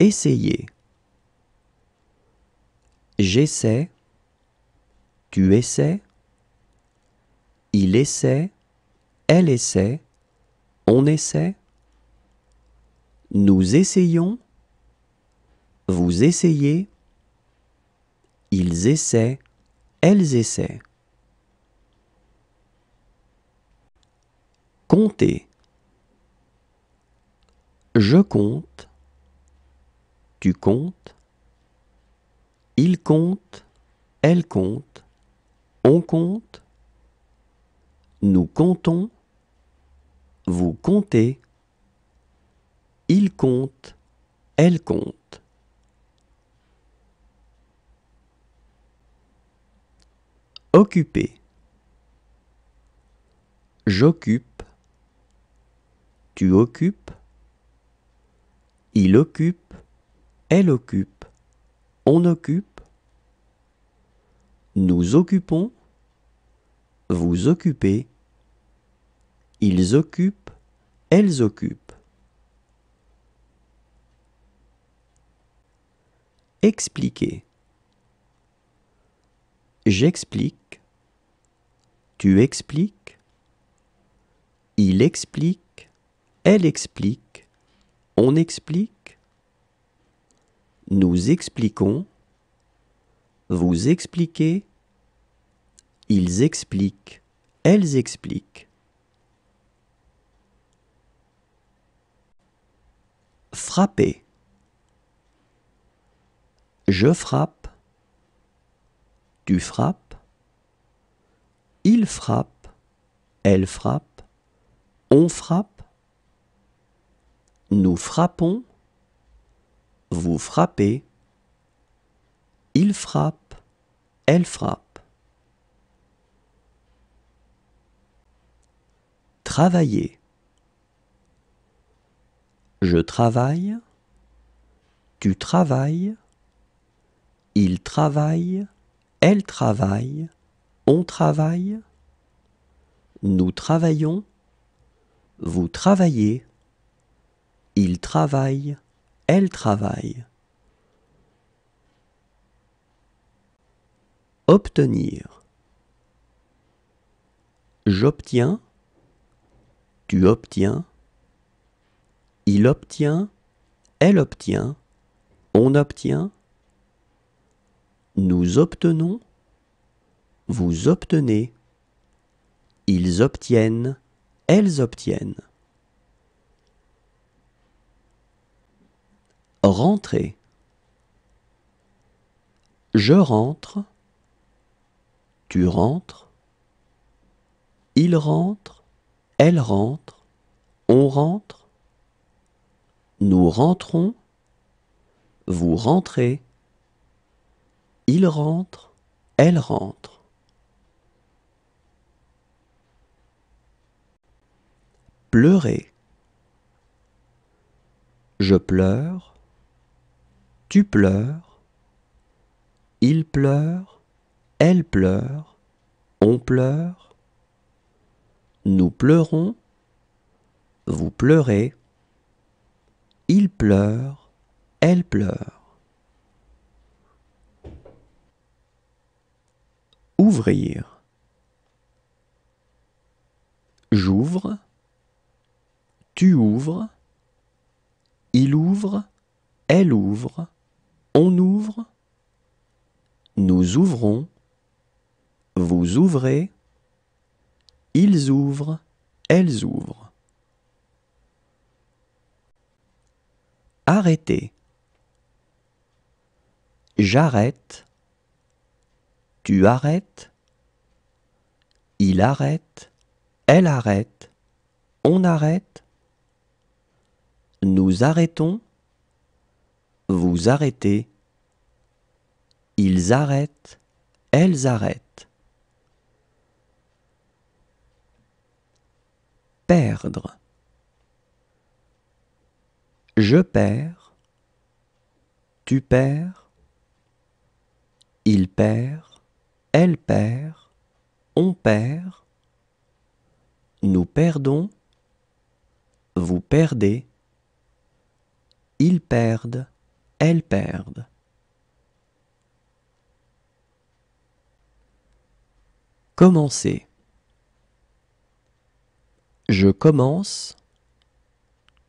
Essayer. J'essaie, tu essaies, il essaie, elle essaie, on essaie, nous essayons, vous essayez, ils essaient, elles essaient. Compter. Je compte, tu comptes, il compte, elle compte, on compte, nous comptons, vous comptez, il compte, elle compte. Occuper. J'occupe, tu occupes, il occupe, elle occupe, on occupe, nous occupons, vous occupez, ils occupent, elles occupent. Expliquer. J'explique, tu expliques, il explique, elle explique, on explique, nous expliquons, vous expliquez, ils expliquent, elles expliquent. Frapper. Je frappe, tu frappes, il frappe, elle frappe, on frappe, nous frappons, vous frappez, il frappe, elle frappe. Travailler. Je travaille, tu travailles, il travaille, elle travaille, on travaille, nous travaillons, vous travaillez, il travaille, elle travaille. Obtenir. J'obtiens, tu obtiens, il obtient, elle obtient, on obtient, nous obtenons, vous obtenez, ils obtiennent, elles obtiennent. Rentrer. Je rentre, tu rentres, il rentre, elle rentre, on rentre, nous rentrons, vous rentrez, il rentre, elle rentre. Pleurer. Je pleure, tu pleures, il pleure, elle pleure, on pleure, nous pleurons, vous pleurez, il pleure, elle pleure. Ouvrir. J'ouvre, tu ouvres, il ouvre, elle ouvre, on ouvre, nous ouvrons, vous ouvrez, ils ouvrent, elles ouvrent. Arrêter. J'arrête, tu arrêtes, il arrête, elle arrête, on arrête, nous arrêtons, vous arrêtez, ils arrêtent, elles arrêtent. perdre. Je perds, tu perds, il perd, elle perd, on perd, nous perdons, vous perdez, ils perdent, elles perdent. Commencer. Je commence,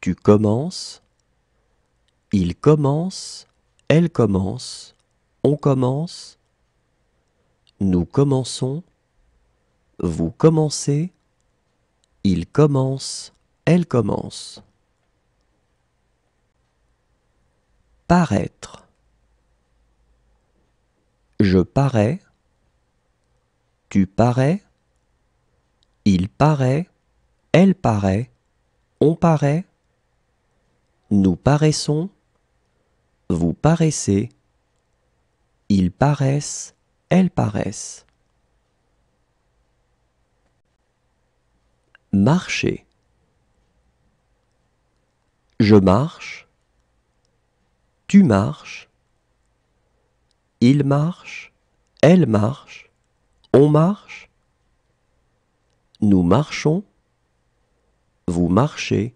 tu commences, il commence, elle commence, on commence, nous commençons, vous commencez, il commence, elle commence. Paraître. Je parais, tu parais, il paraît, elle paraît, on paraît, nous paraissons, vous paraissez, ils paraissent, elles paraissent. Marcher. Je marche, tu marches, il marche, elle marche, on marche, nous marchons, vous marchez,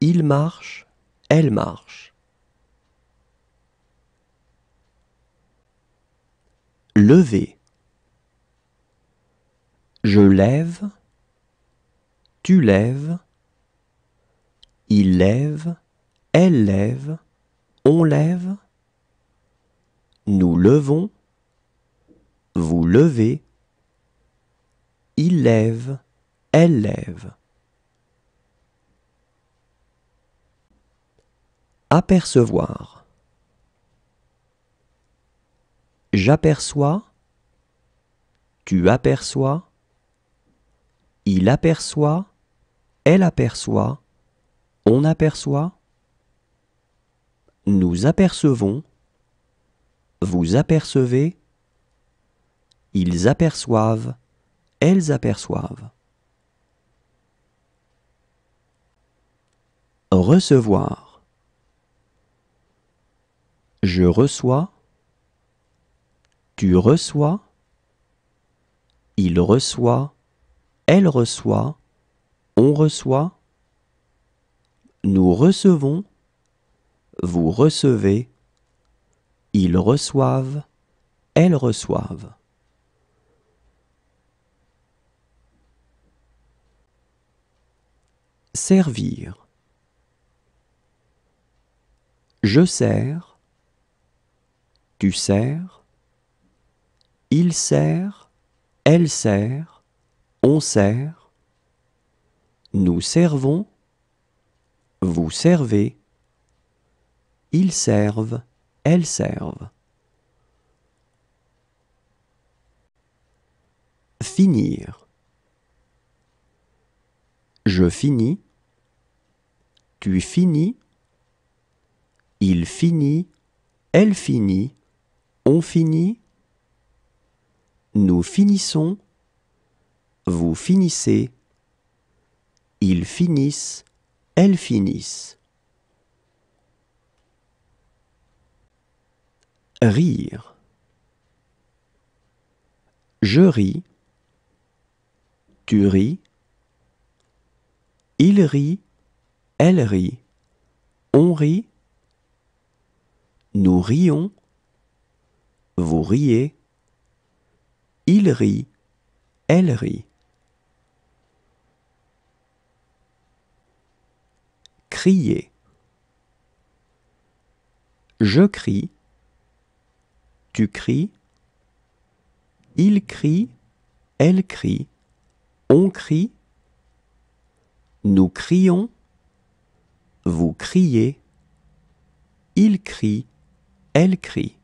il marche, elle marche. Lever. Je lève, tu lèves, il lève, elle lève, on lève, nous levons, vous levez, il lève, elle lève. Apercevoir. J'aperçois, tu aperçois, il aperçoit, elle aperçoit, on aperçoit, nous apercevons, vous apercevez, ils aperçoivent, elles aperçoivent. Recevoir. Je reçois, tu reçois, il reçoit, elle reçoit, on reçoit, nous recevons, vous recevez, ils reçoivent, elles reçoivent. Servir. Je sers, tu sers, il sert, elle sert, on sert, nous servons, vous servez, ils servent, elles servent. Finir. Je finis, tu finis, il finit, elle finit, on finit, nous finissons, vous finissez, ils finissent, elles finissent. Rire. Je ris, tu ris, il rit, elle rit, on rit, nous rions, vous riez, il rit, elle rit. Crier. Je crie, tu cries, il crie, elle crie, on crie, nous crions, vous criez, il crie, elle crie.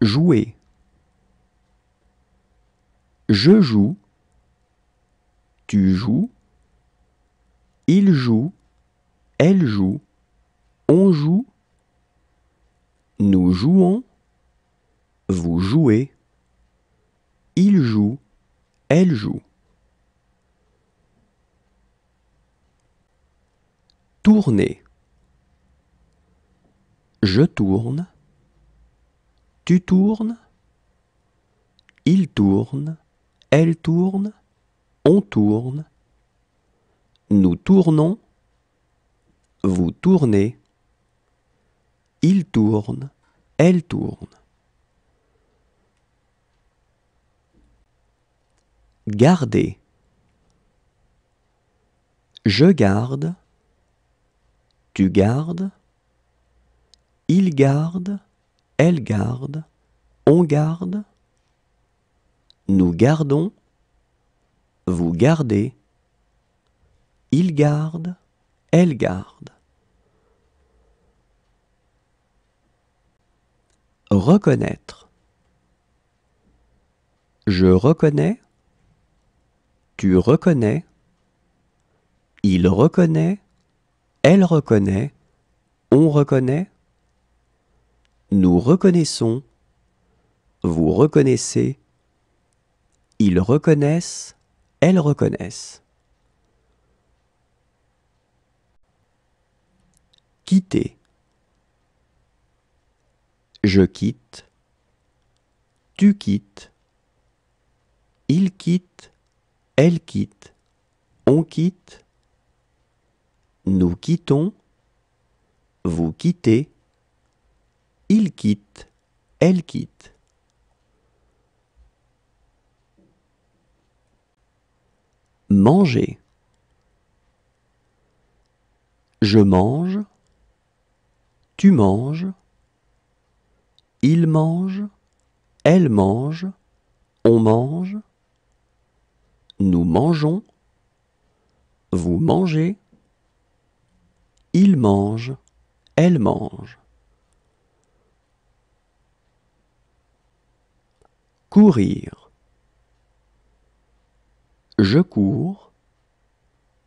Jouer. Je joue, tu joues, il joue, elle joue, on joue, nous jouons, vous jouez, il Elle joue. Tourner. Je tourne. Tu tournes. Il tourne. Elle tourne. On tourne. Nous tournons. Vous tournez. Il tourne. Elle tourne. Garder. Je garde. Tu gardes. Il garde. Elle garde. On garde. Nous gardons. Vous gardez. Il garde. Elle garde. Reconnaître. Je reconnais. Tu reconnais. Il reconnaît. Elle reconnaît. On reconnaît. Nous reconnaissons. Vous reconnaissez. Ils reconnaissent. Elles reconnaissent. Quitter. Je quitte. Tu quittes. Il quitte. Elle quitte. On quitte. Nous quittons. Vous quittez. Il quitte. Elle quitte. Manger. Je mange. Tu manges. Il mange. Elle mange. On mange. Nous mangeons. Vous mangez. Il mange. Elle mange. Courir. Je cours.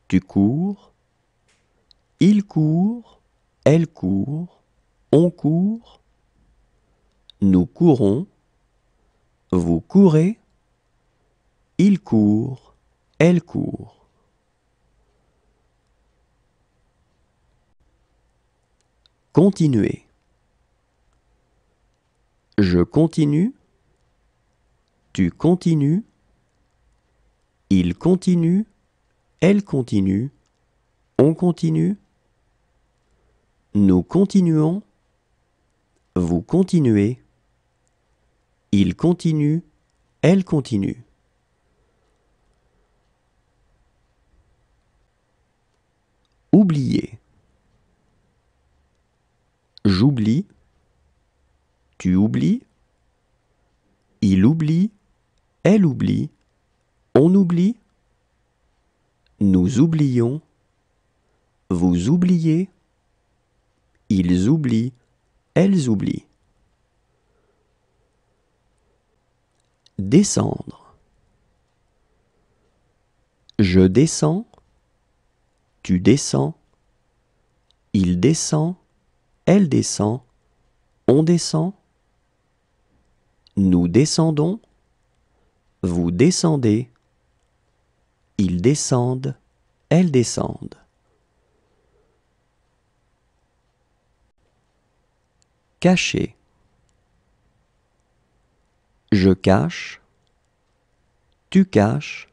Tu cours. Il court. Elle court. On court. Nous courons. Vous courez. Il court. Elle court. Continuer. Je continue. Tu continues. Il continue. Elle continue. On continue. Nous continuons. Vous continuez. Il continue. Elle continue. Oublier. J'oublie. Tu oublies. Il oublie. Elle oublie. On oublie. Nous oublions. Vous oubliez. Ils oublient. Elles oublient. Descendre. Je descends. Tu descends. Il descend. Elle descend. On descend. Nous descendons. Vous descendez. Ils descendent. Elles descendent. Cacher. Je cache. Tu caches.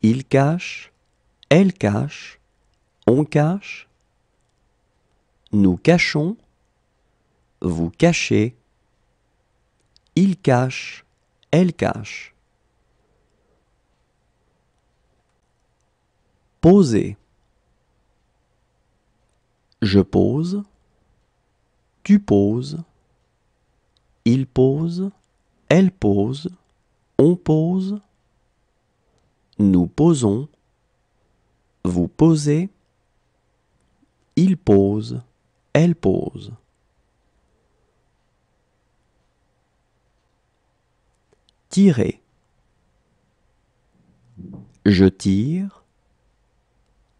Il cache. Elle cache. On cache. Nous cachons. Vous cachez. Il cache. Elle cache. Poser. Je pose. Tu poses. Il pose. Elle pose. On pose. Nous posons. Vous posez. Il pose. Elle pose. Tirer. Je tire.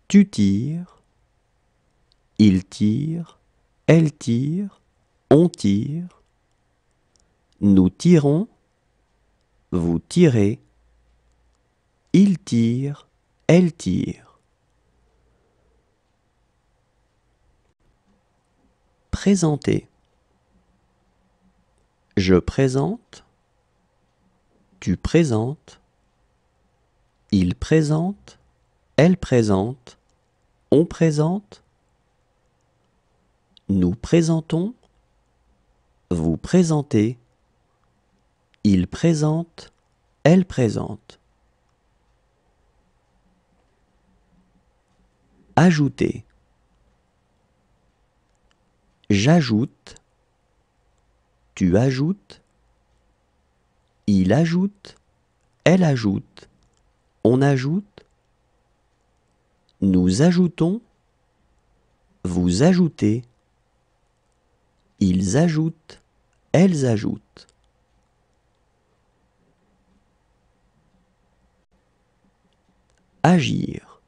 Tu tires. Il tire. Elle tire. On tire. Nous tirons. Vous tirez. il tire, elle tire. Présenter. Je présente, tu présentes, il présente, elle présente, on présente, nous présentons, vous présentez, il présente, elle présente. Ajouter. J'ajoute, tu ajoutes, il ajoute, elle ajoute, on ajoute, nous ajoutons, vous ajoutez, ils ajoutent, elles ajoutent. Agir.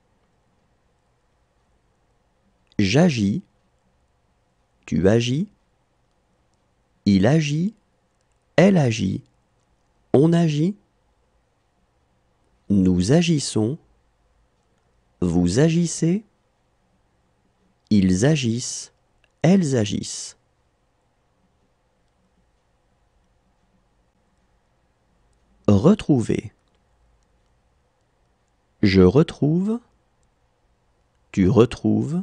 J'agis, tu agis, il agit, elle agit, on agit, nous agissons, vous agissez, ils agissent, elles agissent. Retrouver. Je retrouve, tu retrouves,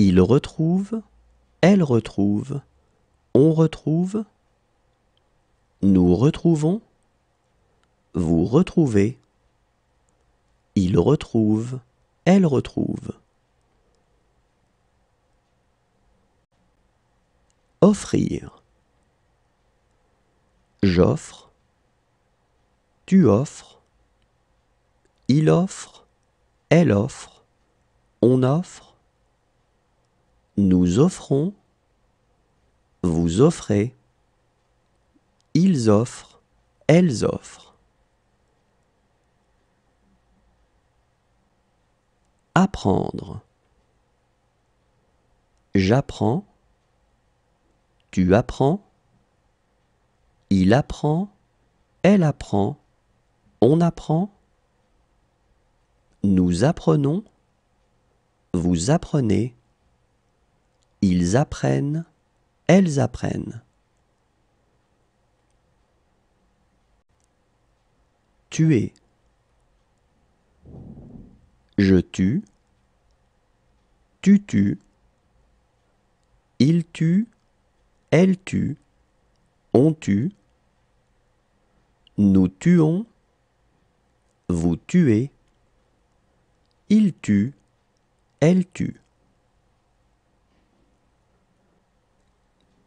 il retrouve, elle retrouve, on retrouve, nous retrouvons, vous retrouvez, il retrouve, elle retrouve. Offrir. J'offre, tu offres, il offre, elle offre, on offre, nous offrons, vous offrez, ils offrent, elles offrent. Apprendre. J'apprends, tu apprends, il apprend, elle apprend, on apprend, nous apprenons, vous apprenez, ils apprennent, elles apprennent. Tuer. Je tue, tu tues, il tue, elle tue, on tue, nous tuons, vous tuez, il tue, elle tue.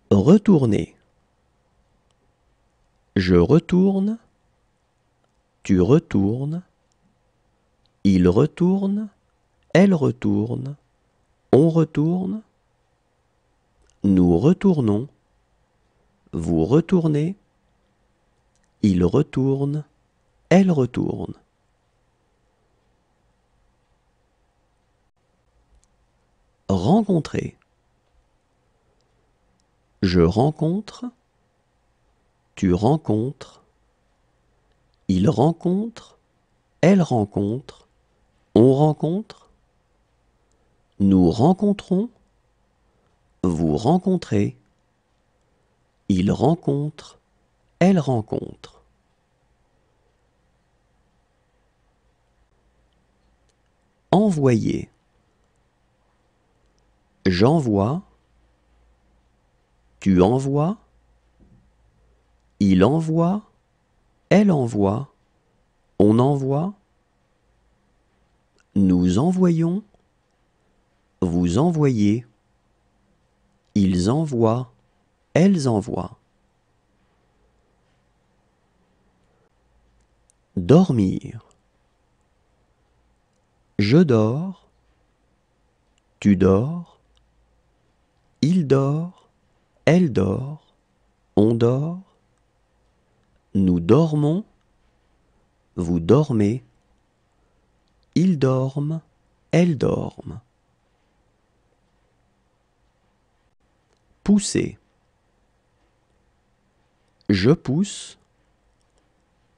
Retourner. Je retourne, tu retournes, il retourne, elle retourne, on retourne, nous retournons, vous retournez, il retourne, elle retourne. Rencontrer. Je rencontre, tu rencontres, il rencontre, elle rencontre, on rencontre, nous rencontrons, vous rencontrez, il rencontre, elle rencontre. Envoyer. J'envoie, tu envoies, il envoie, elle envoie, on envoie, nous envoyons, vous envoyez, ils envoient, elles envoient. Dormir. Je dors, tu dors, il dort, elle dort, on dort, nous dormons, vous dormez, ils dorment, elles dorment. Pousser. Je pousse,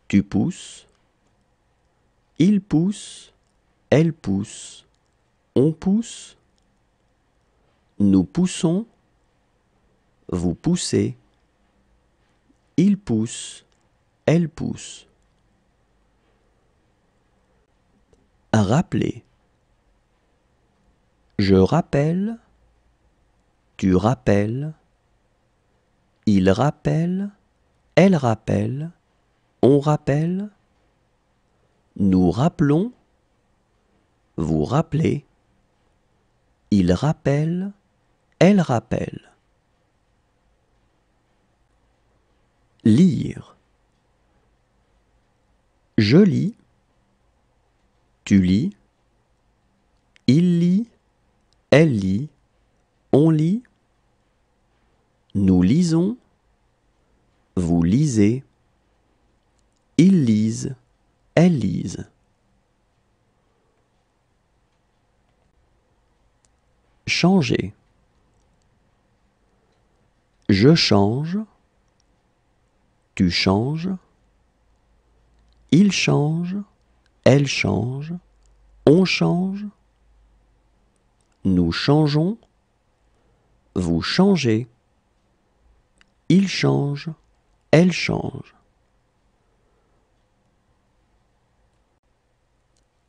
tu pousses, Il pousse, elle pousse, on pousse, nous poussons, vous poussez, il pousse, elle pousse. Rappeler. Je rappelle, tu rappelles, il rappelle, elle rappelle, on rappelle, nous rappelons, vous rappelez, il rappelle, elle rappelle. Lire. Je lis, tu lis, il lit, elle lit, on lit, nous lisons, vous lisez, ils lisent, elles lisent. Changer. Je change, tu changes, il change, elle change, on change, nous changeons, vous changez, il change, elle change.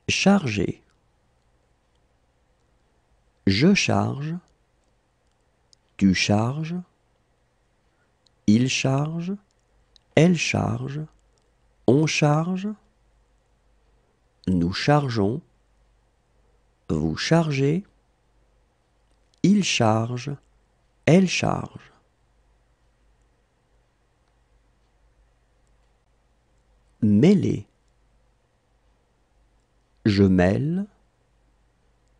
Charger. Je charge, tu charges, il charge, elle charge, on charge, nous chargeons, vous chargez, il charge, elle charge. Mêler. Je mêle,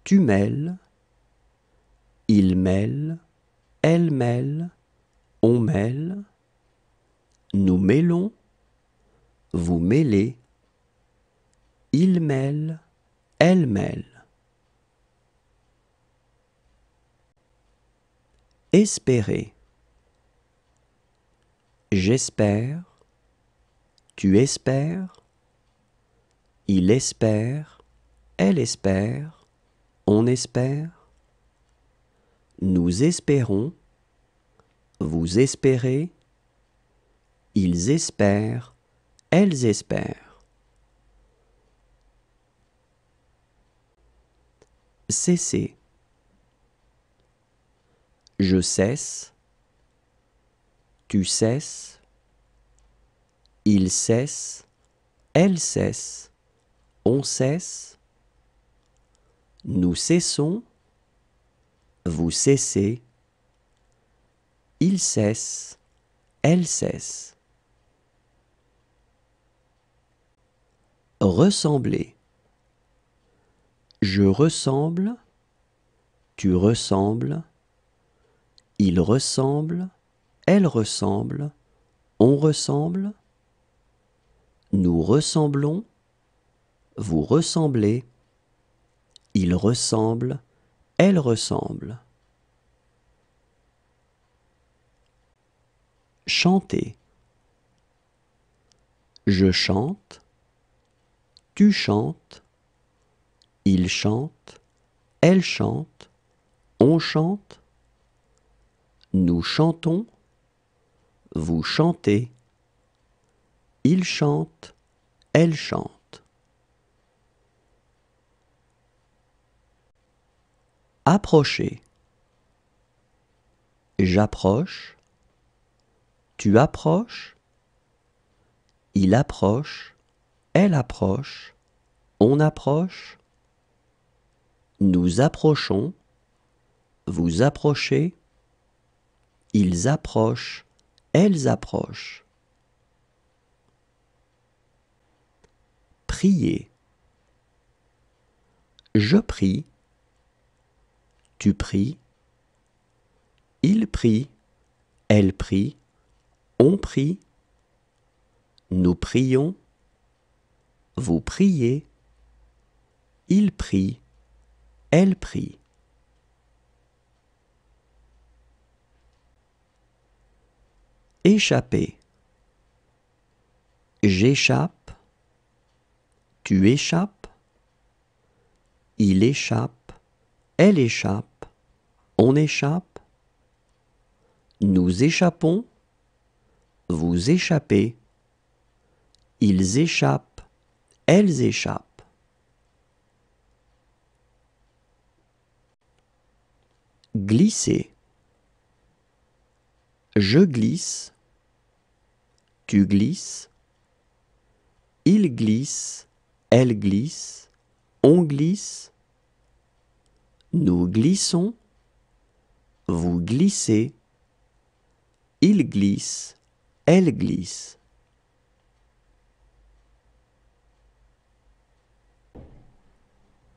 tu mêles, il mêle, elle mêle, on mêle, nous mêlons, vous mêlez, il mêle, elle mêle. Espérer. J'espère, tu espères, il espère, elle espère, on espère, nous espérons, vous espérez, ils espèrent, elles espèrent. Cesser. Je cesse, tu cesses, il cesse, elle cesse, on cesse, nous cessons, vous cessez, il cesse, elle cesse. Ressembler. Je ressemble, tu ressembles, il ressemble, elle ressemble, on ressemble, nous ressemblons, vous ressemblez, il ressemble, elle ressemble. Chanter. Je chante, tu chantes, il chante, elle chante, on chante, nous chantons, vous chantez, il chante, elle chante. Approcher. J'approche, tu approches, il approche, elle approche, on approche, nous approchons, vous approchez, ils approchent, elles approchent. Prier. Je prie, tu pries, il prie, elle prie, on prie, nous prions, vous priez, il prie, elle prie. Échapper. J'échappe, Tu échappes, il échappe, elle échappe, on échappe, nous échappons, vous échappez, ils échappent, elles échappent. Glisser. Je glisse, tu glisses, il glisse, elle glisse, on glisse, nous glissons, vous glissez, il glisse, elle glisse.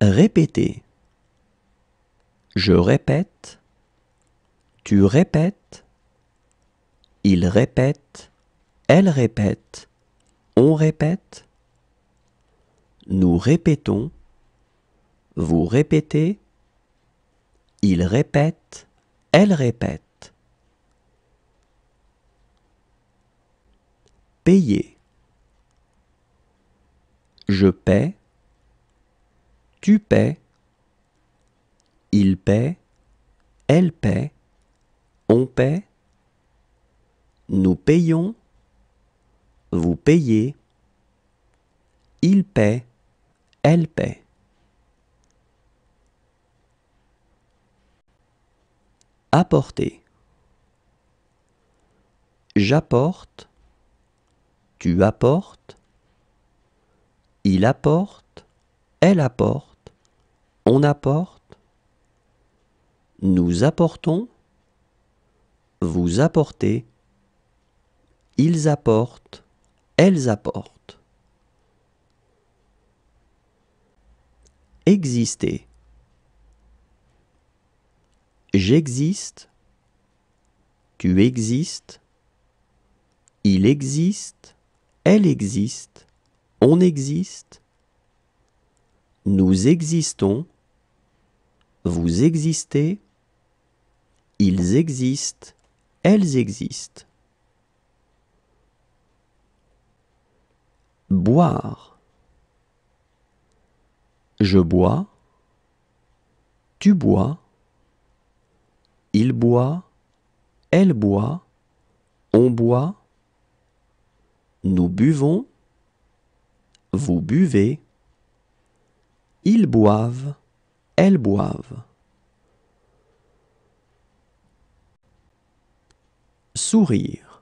Répéter. Je répète, tu répètes, il répète, elle répète, on répète, nous répétons, vous répétez, il répète, elle répète. Payer. Je paie, tu paies, il paie, elle paie, on paie, nous payons, vous payez, il paie, elle paie. Apporter. J'apporte, tu apportes, il apporte, elle apporte, on apporte, nous apportons, vous apportez, ils apportent, elles apportent. Exister. J'existe, tu existes, il existe, elle existe, on existe, nous existons, vous existez, ils existent, elles existent. Boire. Je bois, tu bois, il boit, elle boit, on boit, nous buvons, vous buvez, ils boivent, elles boivent. Sourire.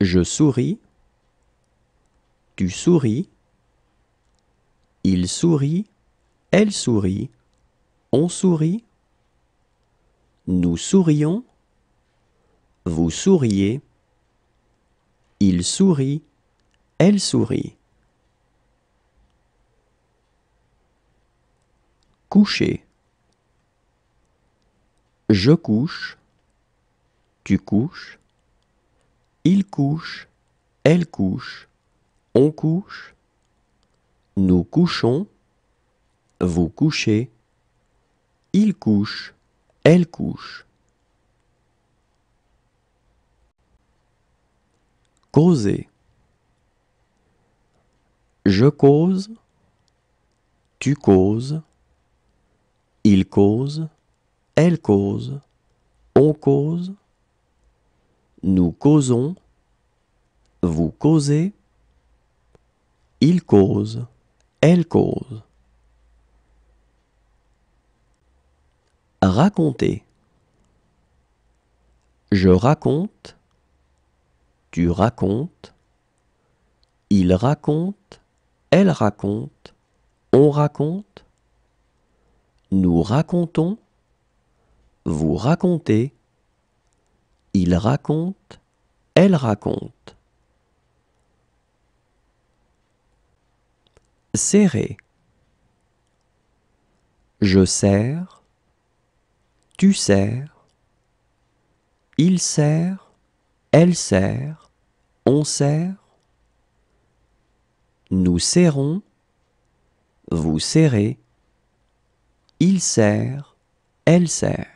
Je souris, tu souris, il sourit, elle sourit, on sourit, nous sourions, vous souriez, il sourit, elle sourit. Coucher. Je couche, tu couches, il couche, elle couche, on couche, nous couchons, vous couchez, il couche, elle couche. Causer. Je cause, tu causes, il cause, elle cause, on cause, nous causons, vous causez, il cause, elle cause. Raconter. Je raconte, tu racontes, il raconte, elle raconte, on raconte, nous racontons, vous racontez, il raconte, elle raconte. Serrer. Je serre, tu serres, il serre, elle serre, on serre, nous serrons, vous serrez, il serre, elle serre.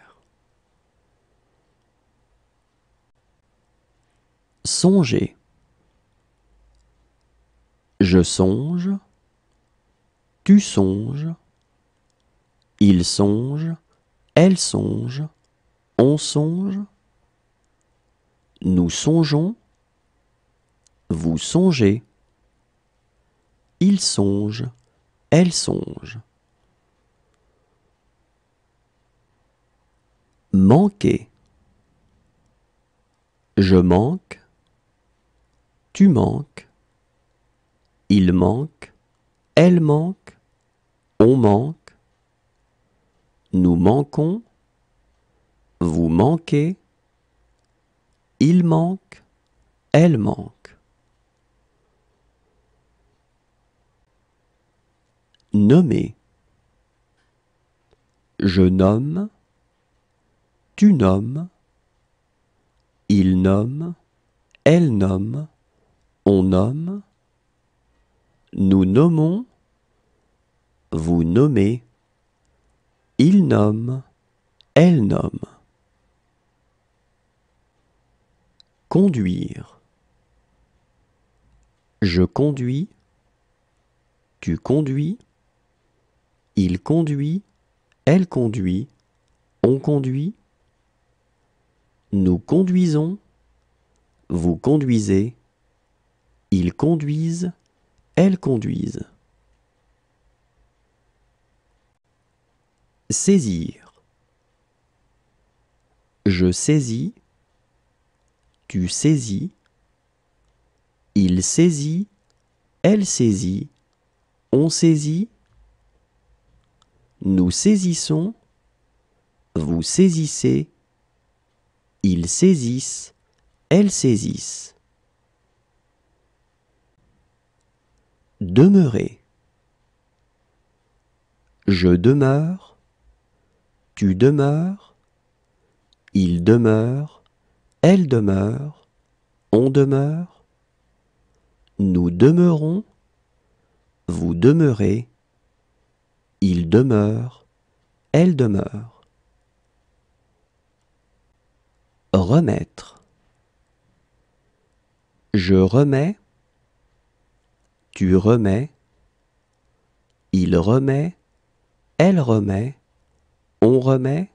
Songer. Je songe, tu songes, il songe, elle songe, on songe, nous songeons, vous songez, il songe, elle songe. Manquer. Je manque, tu manques, il manque, elle manque, on manque, nous manquons, vous manquez, il manque, elle manque. Nommer. Je nomme, tu nommes, il nomme, elle nomme, on nomme, nous nommons, vous nommez, il nomme, elle nomme. Conduire. Je conduis, tu conduis, il conduit, elle conduit, on conduit, nous conduisons, vous conduisez, ils conduisent, elles conduisent. Saisir. Je saisis, tu saisis, il saisit, elle saisit, on saisit, nous saisissons, vous saisissez, ils saisissent, elles saisissent. Demeurer. Je demeure, tu demeures, il demeure, elle demeure, on demeure, nous demeurons, vous demeurez, il demeure, elle demeure. Remettre. Je remets, tu remets, il remet, elle remet, on remet,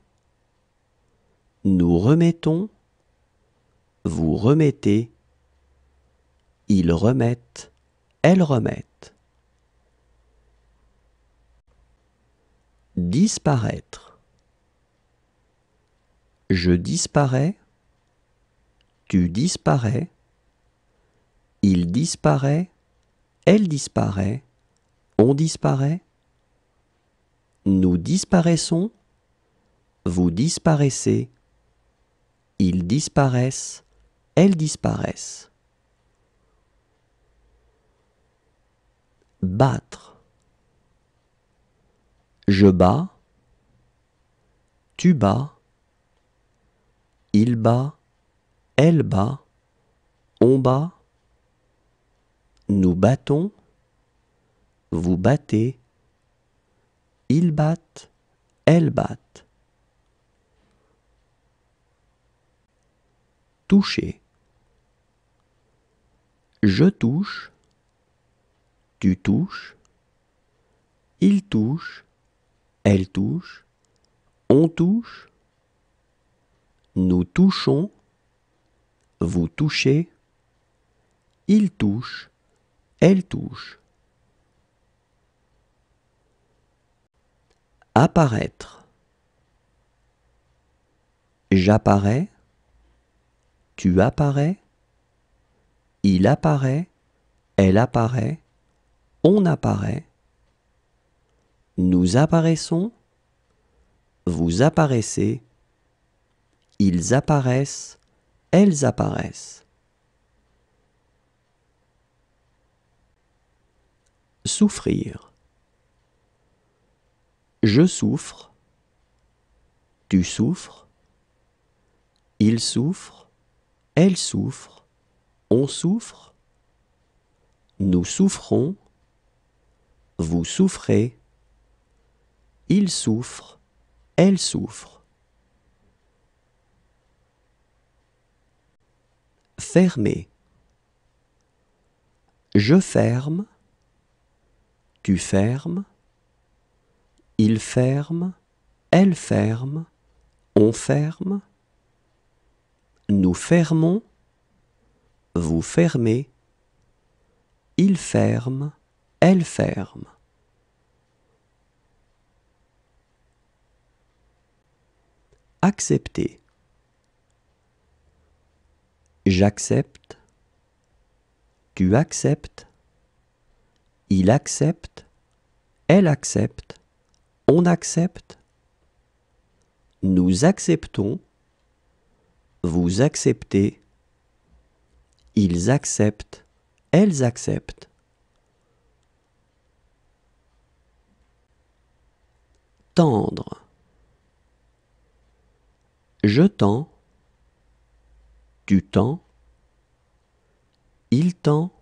nous remettons, vous remettez, ils remettent, elles remettent. Disparaître. Je disparais, tu disparais, il disparaît, elle disparaît, on disparaît, nous disparaissons, vous disparaissez, ils disparaissent, elles disparaissent. Battre. Je bats, tu bats, il bat, elle bat, on bat, nous battons, vous battez, ils battent, elles battent. Toucher. Je touche, tu touches, il touche, elle touche, on touche, nous touchons, vous touchez, il touche, elle touche. Apparaître. J'apparais, tu apparais, il apparaît, elle apparaît, on apparaît, nous apparaissons, vous apparaissez, ils apparaissent, elles apparaissent. Souffrir. Je souffre, tu souffres, il souffre, elle souffre, on souffre, nous souffrons, vous souffrez, il souffre, elle souffre. Fermer. Je ferme, Tu fermes, il ferme, elle ferme, on ferme, nous fermons, vous fermez, il ferme, elle ferme. Accepter. J'accepte, tu acceptes, il accepte, elle accepte, on accepte, nous acceptons, vous acceptez, ils acceptent, elles acceptent. Tendre. Je tends, tu tends, il tend,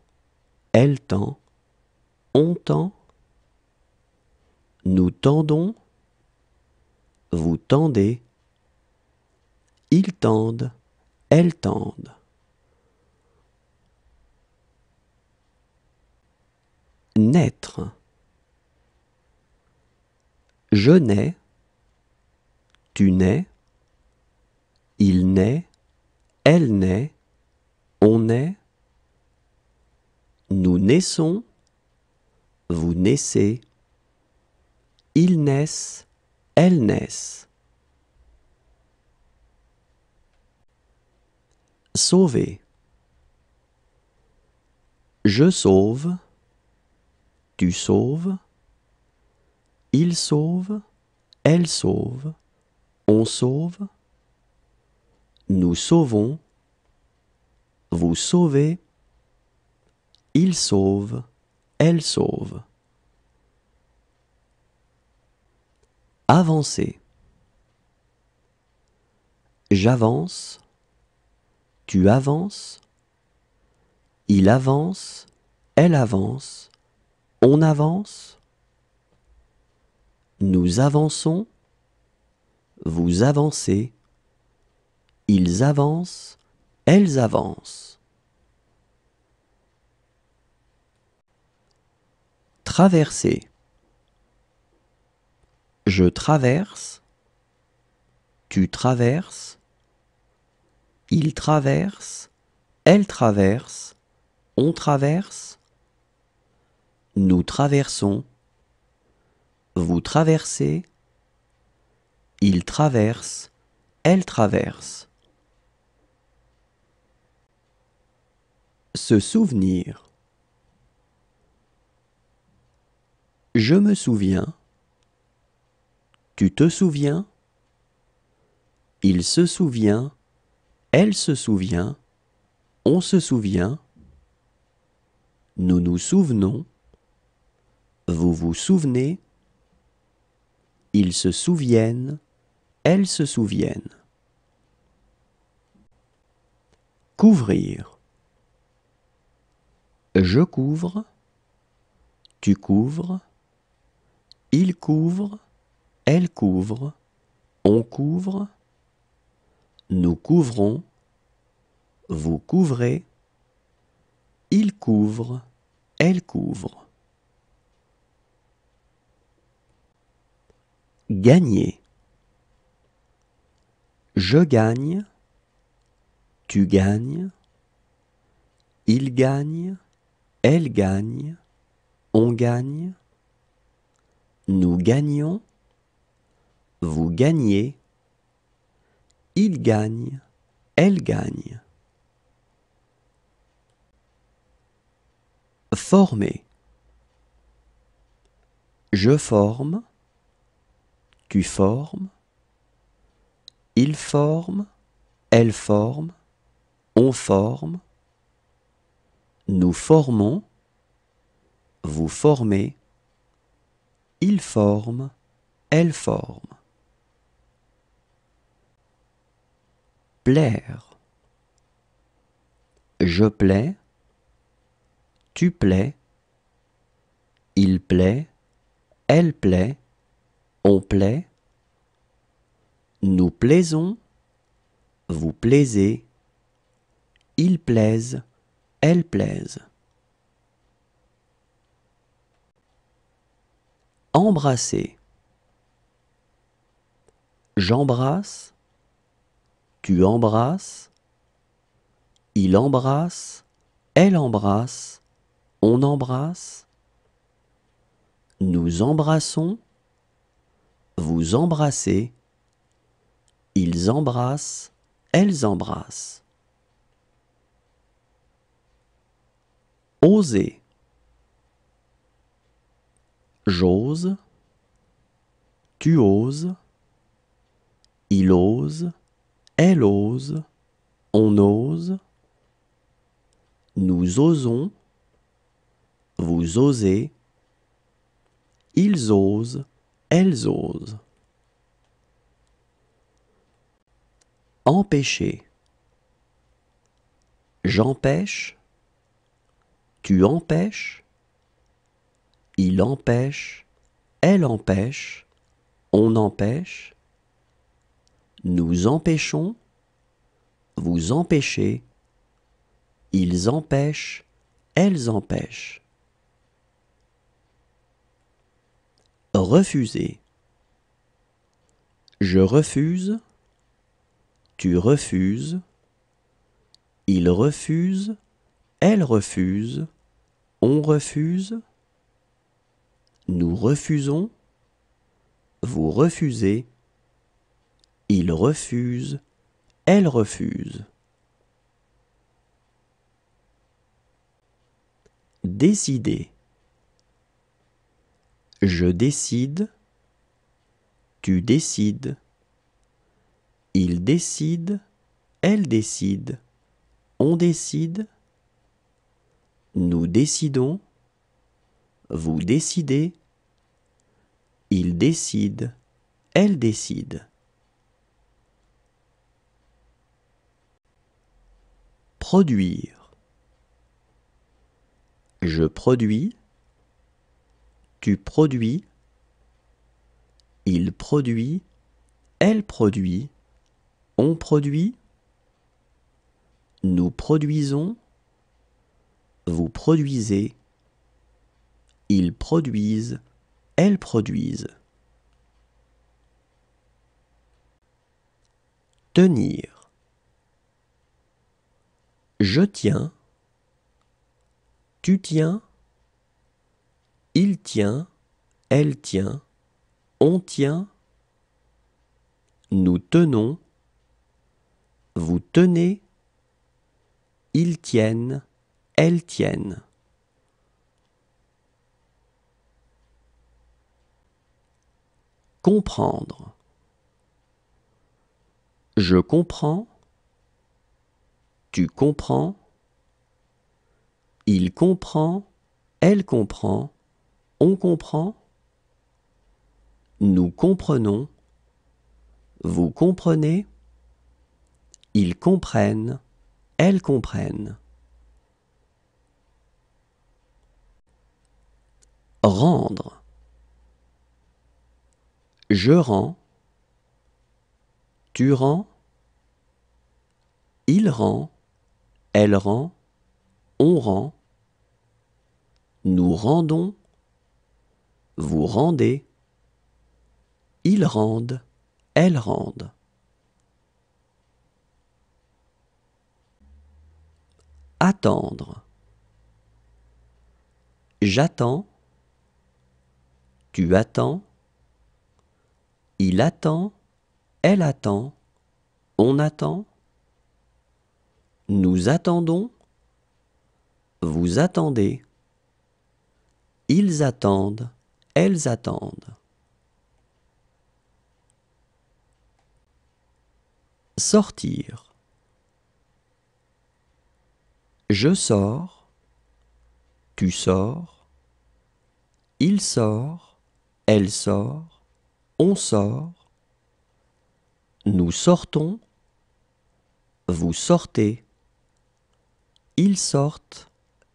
elle tend, on tend, nous tendons, vous tendez, ils tendent, elles tendent. Naître. Je nais, tu nais, il naît, elle naît, on naît, nous naissons, vous naissez, ils naissent, elles naissent. Sauver. Je sauve, tu sauves, il sauve, elle sauve, on sauve, nous sauvons, vous sauvez, il sauve, elle sauve. Avancer. J'avance, tu avances, il avance, elle avance, on avance, nous avançons, vous avancez, ils avancent, elles avancent. Traverser. Je traverse, tu traverses, il traverse, elle traverse, on traverse, nous traversons, vous traversez, il traverse, elle traverse. Se souvenir. Je me souviens. Tu te souviens. Il se souvient. Elle se souvient. On se souvient. Nous nous souvenons. Vous vous souvenez. Ils se souviennent. Elles se souviennent. Couvrir. Je couvre, tu couvres, il couvre, elle couvre, on couvre, nous couvrons, vous couvrez, il couvre, elle couvre. Gagner. Je gagne, tu gagnes, il gagne, elle gagne, on gagne, nous gagnons, vous gagnez, il gagne, elle gagne. Former. Je forme, tu formes, il forme, elle forme, on forme, nous formons, vous formez, il forme, elle forme. Plaire. Je plais, tu plais, il plaît, elle plaît, on plaît, nous plaisons, vous plaisez, ils plaisent, elles plaisent. Embrasser. J'embrasse, tu embrasses, il embrasse, elle embrasse, on embrasse, nous embrassons, vous embrassez, ils embrassent, elles embrassent. Oser. J'ose, tu oses, il ose, elle ose, on ose, nous osons, vous osez, ils osent, elles osent. Empêcher. J'empêche, tu empêches, il empêche, elle empêche, on empêche, nous empêchons, vous empêchez, ils empêchent, elles empêchent. Refuser. Je refuse, tu refuses, il refuse, elle refuse, on refuse, nous refusons, vous refusez, il refuse, elle refuse. Décider. Je décide, tu décides, il décide, elle décide, on décide, nous décidons, vous décidez, il décide, elle décide. Produire. Je produis, tu produis, il produit, elle produit, on produit, nous produisons, vous produisez, ils produisent, elles produisent. Tenir. Je tiens, tu tiens, il tient, elle tient, on tient, nous tenons, vous tenez, ils tiennent, elles tiennent. Comprendre. Je comprends, tu comprends, il comprend, elle comprend, on comprend, nous comprenons, vous comprenez, ils comprennent, elles comprennent. Rendre. Je rends, tu rends, il rend, elle rend, on rend, nous rendons, vous rendez, ils rendent, elles rendent. Attendre. J'attends, tu attends, il attend, elle attend, on attend, nous attendons, vous attendez, ils attendent, elles attendent. Sortir. Je sors, tu sors, il sort, elle sort, on sort, nous sortons, vous sortez, ils sortent,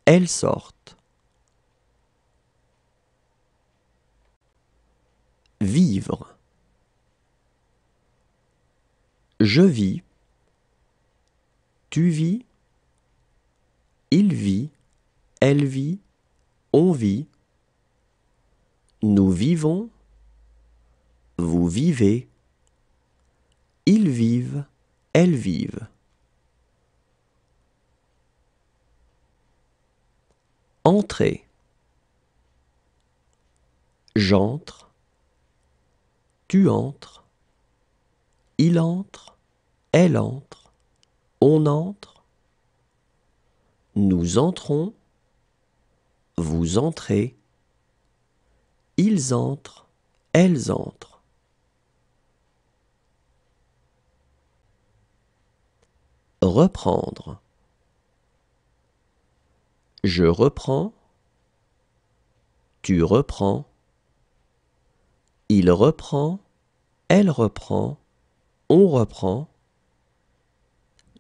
elles sortent. Vivre. Je vis, tu vis, il vit, elle vit, on vit, Nous vivons, vous vivez, ils vivent, elles vivent. Entrez, j'entre, tu entres, il entre, elle entre, on entre, nous entrons, vous entrez, ils entrent, elles entrent. Reprendre. Je reprends, tu reprends, il reprend, elle reprend, on reprend,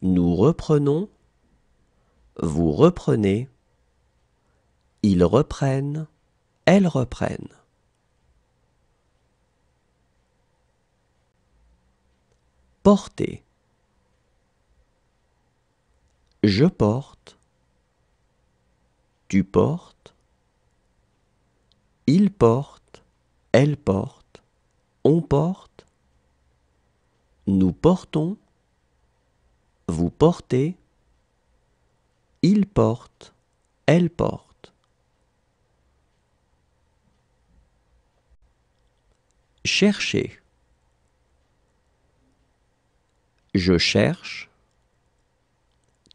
nous reprenons, vous reprenez, ils reprennent, elles reprennent. Porter. Je porte, tu portes, il porte, elle porte, on porte, nous portons, vous portez, il porte, elle porte. Chercher. Je cherche,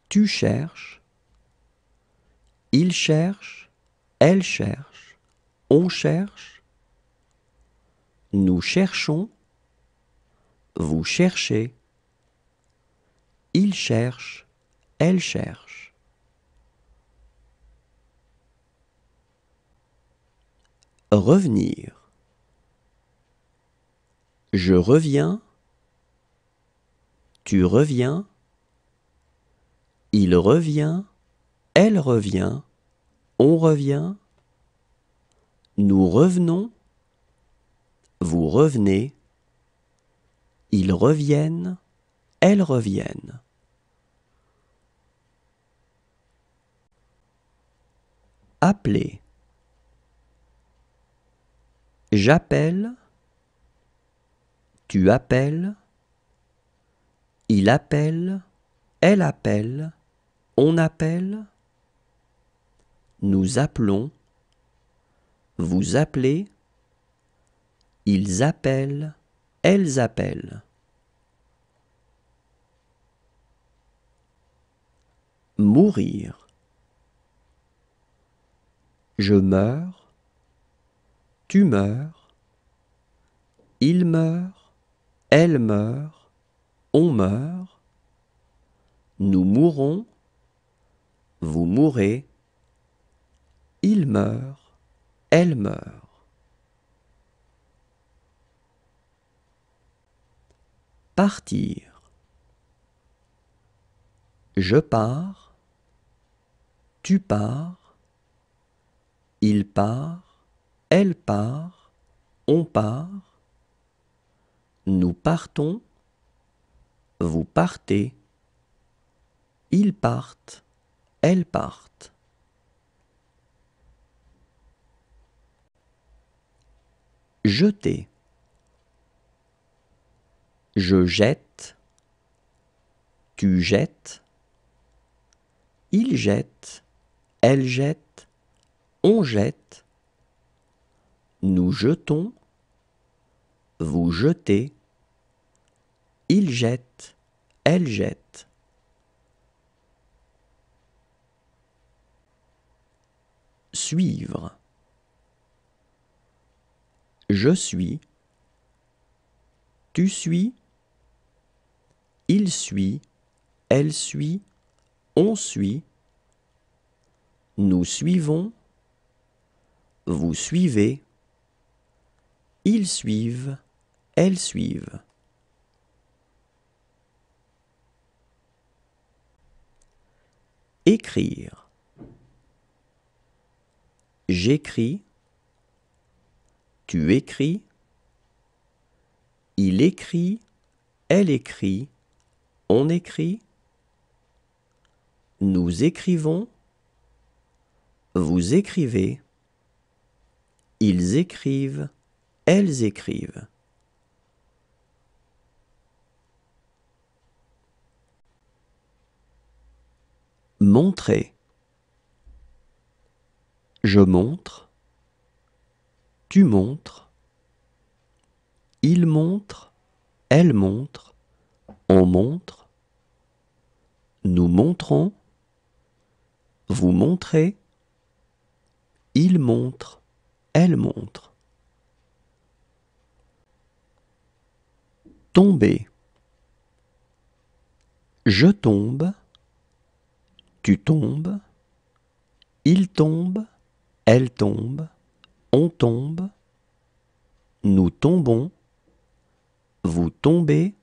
tu cherches, il cherche, elle cherche, on cherche, nous cherchons, vous cherchez, il cherche, elle cherche. Revenir. Je reviens, tu reviens, il revient, elle revient, on revient, nous revenons, vous revenez, ils reviennent, elles reviennent. Appeler. J'appelle, tu appelles, il appelle, elle appelle, on appelle, nous appelons, vous appelez, ils appellent, elles appellent. Mourir. Je meurs, tu meurs, il meurt, elle meurt, on meurt, nous mourons, vous mourez, il meurt, elle meurt. Partir. Je pars, tu pars, il part, elle part, on part, nous partons, vous partez, ils partent, elles partent. Jeter. Je jette, tu jettes, il jette, elle jette, on jette, nous jetons, vous jetez, il jette, elle jette. Suivre. Je suis, tu suis, il suit, elle suit, on suit, nous suivons, vous suivez, ils suivent, elles suivent. Écrire. J'écris, tu écris, il écrit, elle écrit, on écrit, nous écrivons, vous écrivez, Ils écrivent, elles écrivent. Montrer. Je montre, tu montres, il montre, elle montre, on montre, nous montrons, vous montrez, il montre, elle montre. Tomber. Je tombe, tu tombes, il tombe, elle tombe, on tombe, nous tombons, vous tombez,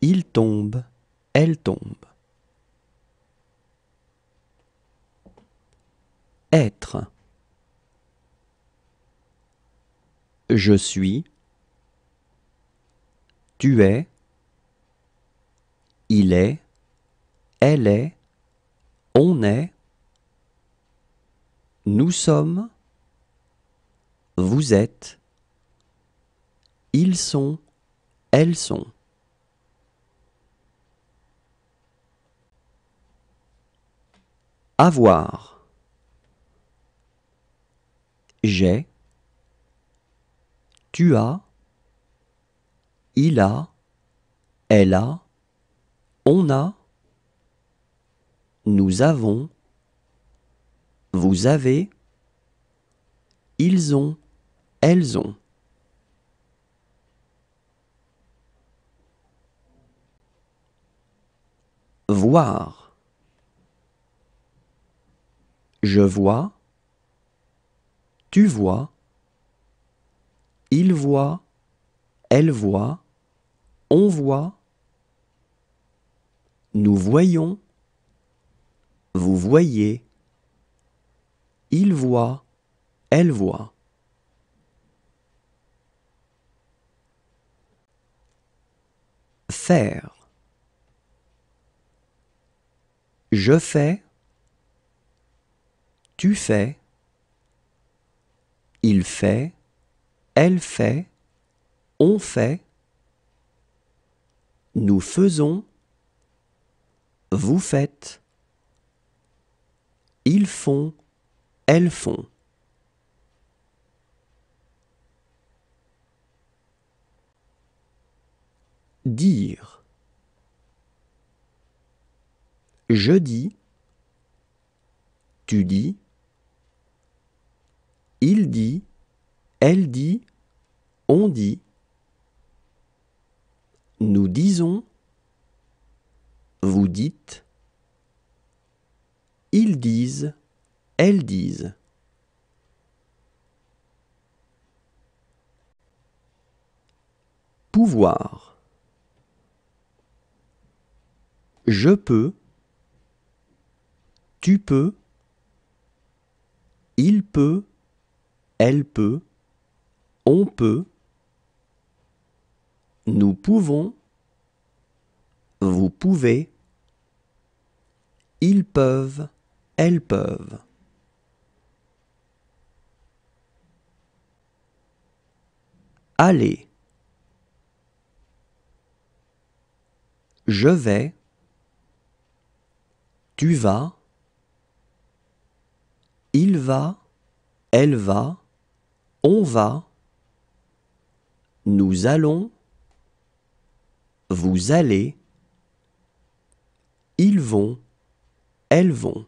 il tombe, elle tombe. Être. Je suis, tu es, il est, elle est, on est, nous sommes, vous êtes, ils sont, elles sont. Avoir. J'ai, tu as, il a, elle a, on a, nous avons, vous avez, ils ont, elles ont. Voir. Je vois. Tu vois, il voit, elle voit, on voit, nous voyons, vous voyez, il voit, elle voit. Faire. Je fais, tu fais. Il fait, elle fait, on fait, nous faisons, vous faites, ils font, elles font. Dire. Je dis, tu dis. Il dit, elle dit, on dit, nous disons, vous dites, ils disent, elles disent. Pouvoir. Je peux, tu peux, il peut, elle peut, on peut, nous pouvons, vous pouvez, ils peuvent, elles peuvent. Aller. Je vais, tu vas, il va, elle va. On va, nous allons, vous allez, ils vont, elles vont.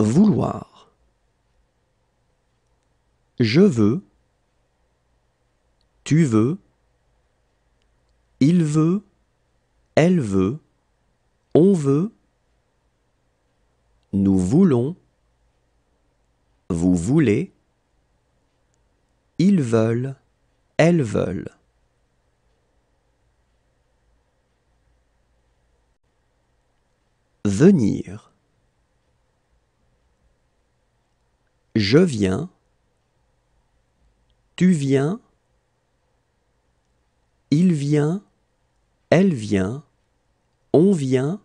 Vouloir. Je veux, tu veux, il veut, elle veut, on veut. Nous voulons, vous voulez, ils veulent, elles veulent. Venir. Je viens, tu viens, il vient, elle vient, on vient,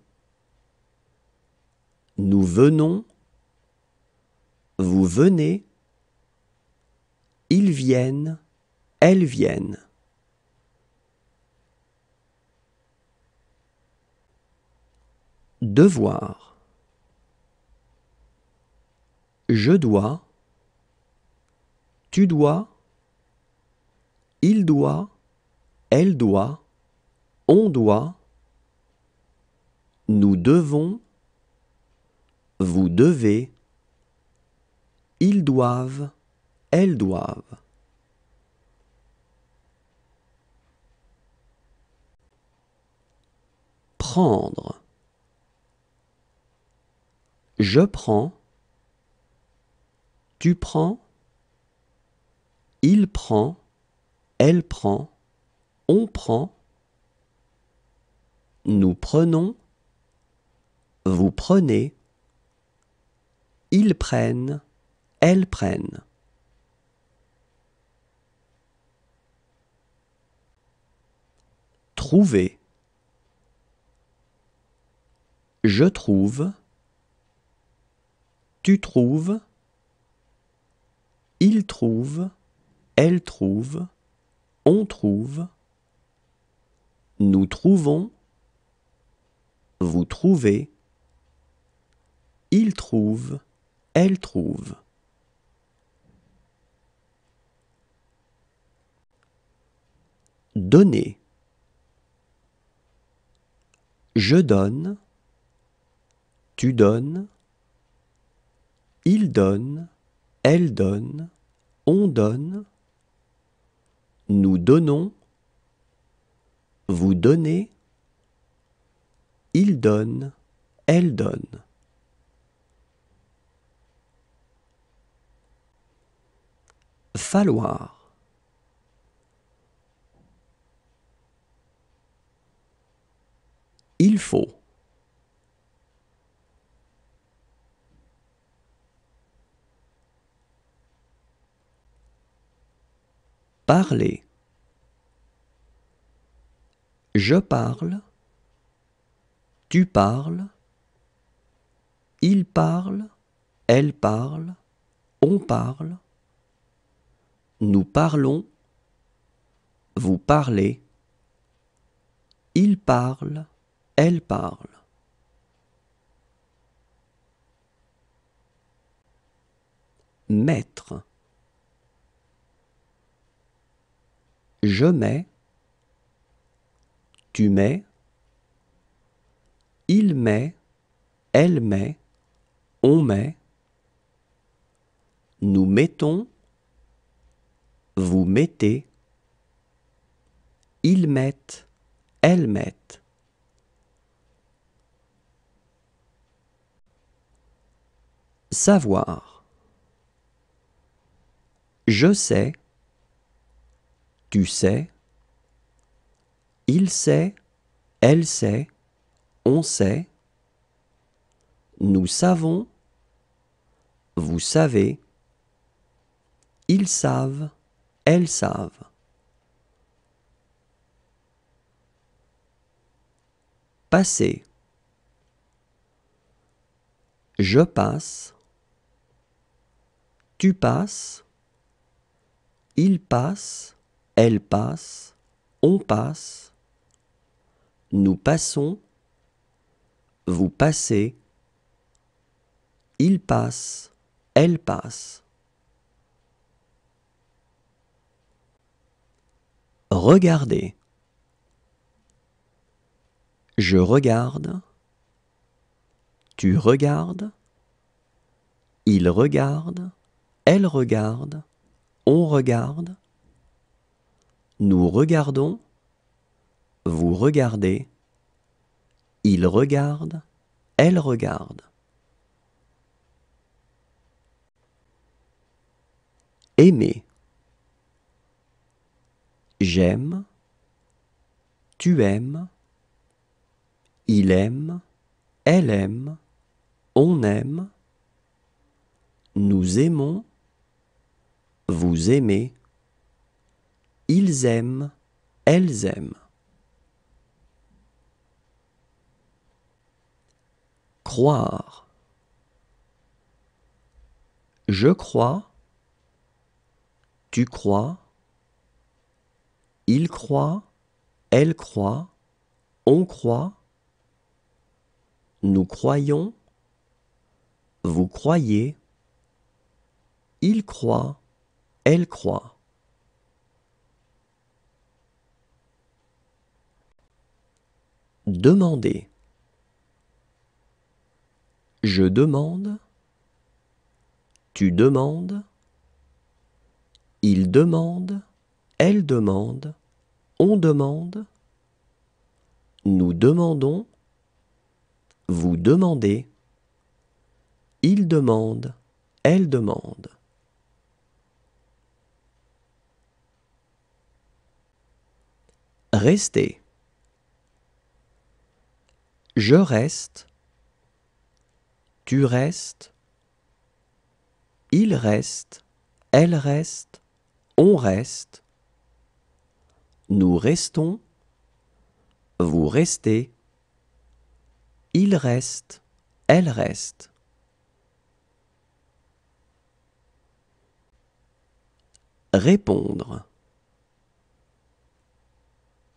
Nous venons, vous venez, ils viennent, elles viennent. Devoir. Je dois, tu dois, il doit, elle doit, on doit, nous devons, vous devez, ils doivent, elles doivent. Prendre. Je prends, tu prends, il prend, elle prend, on prend, nous prenons, vous prenez, ils prennent, elles prennent. Trouver. Je trouve, tu trouves, il trouve, elle trouve, on trouve, nous trouvons, vous trouvez, il trouve, elle trouve. Donner. Je donne, tu donnes, il donne, elle donne, on donne, nous donnons, vous donnez, il donne, elle donne. Falloir. Il faut. Parler. Je parle, tu parles, il parle, elle parle, on parle, nous parlons, vous parlez, il parle, elle parle. Mettre. Je mets, tu mets, il met, elle met, on met, nous mettons, vous mettez, ils mettent, elles mettent. Savoir. Je sais, tu sais, il sait, elle sait, on sait, nous savons, vous savez, ils savent, elles savent. Passer. Je passe, tu passes, il passe, elle passe, on passe, nous passons, vous passez, il passe, elle passe. Regarder. Je regarde, tu regardes, il regarde, elle regarde, on regarde, nous regardons, vous regardez, il regarde, elle regarde. Aimer. J'aime, tu aimes, il aime, elle aime, on aime, nous aimons, vous aimez, ils aiment, elles aiment. Croire. Je crois, tu crois, il croit, elle croit, on croit, nous croyons, vous croyez, il croit, elle croit. Demander. Je demande, tu demandes, il demande, elle demande, on demande, nous demandons, vous demandez, il demande, elle demande. Rester. Je reste, tu restes, il reste, elle reste, on reste, nous restons, vous restez, il reste, elle reste. Répondre.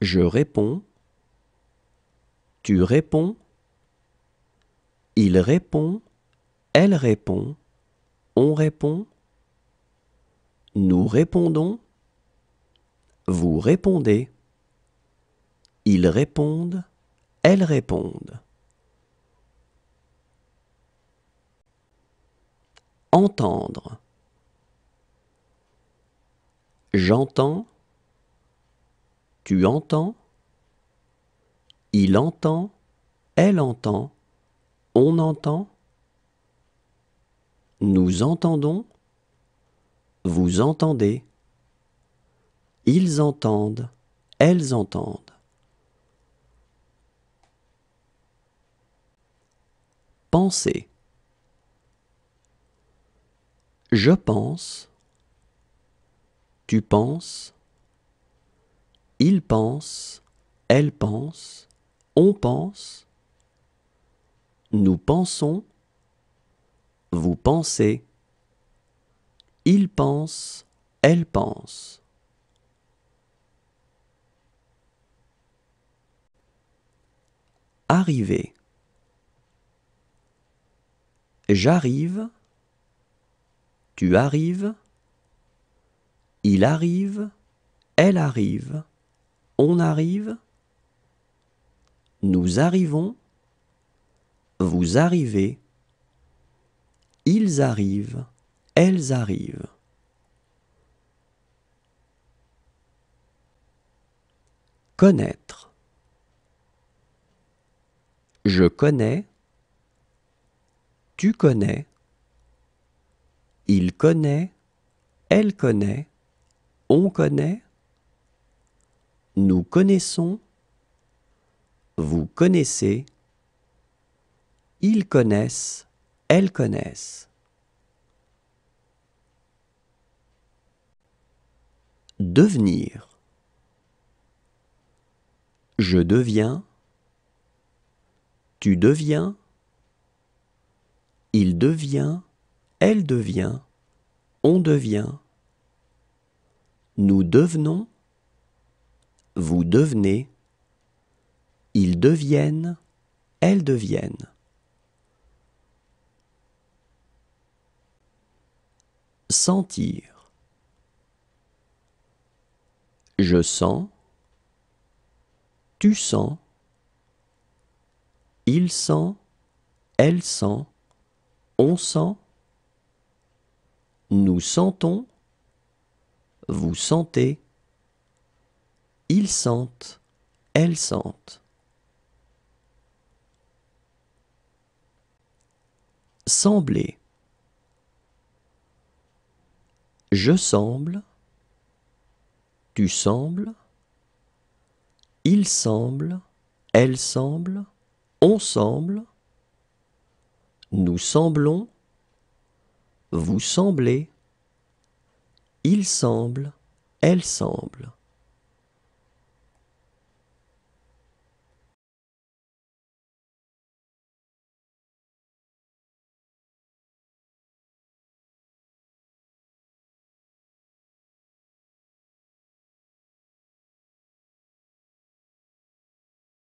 Je réponds, tu réponds, il répond, elle répond, on répond, nous répondons, vous répondez, ils répondent, elles répondent. Entendre. J'entends, tu entends, il entend, elle entend, on entend, nous entendons, vous entendez, ils entendent, elles entendent. Penser. Je pense, tu penses, il pense, elle pense, on pense, nous pensons, vous pensez, il pense, elle pense. Arriver. J'arrive, tu arrives, il arrive, elle arrive, on arrive, nous arrivons, vous arrivez, ils arrivent, elles arrivent. Connaître. Je connais, tu connais, il connaît, elle connaît, on connaît, nous connaissons, vous connaissez, ils connaissent, elles connaissent. Devenir. Je deviens, tu deviens, il devient, elle devient, on devient, nous devenons, vous devenez, ils deviennent, elles deviennent. Sentir. Je sens, tu sens, il sent, elle sent, on sent, nous sentons, vous sentez, ils sentent, elles sentent. Sembler. Je semble, tu sembles, il semble, elle semble, on semble, nous semblons, vous semblez, il semble, elle semble.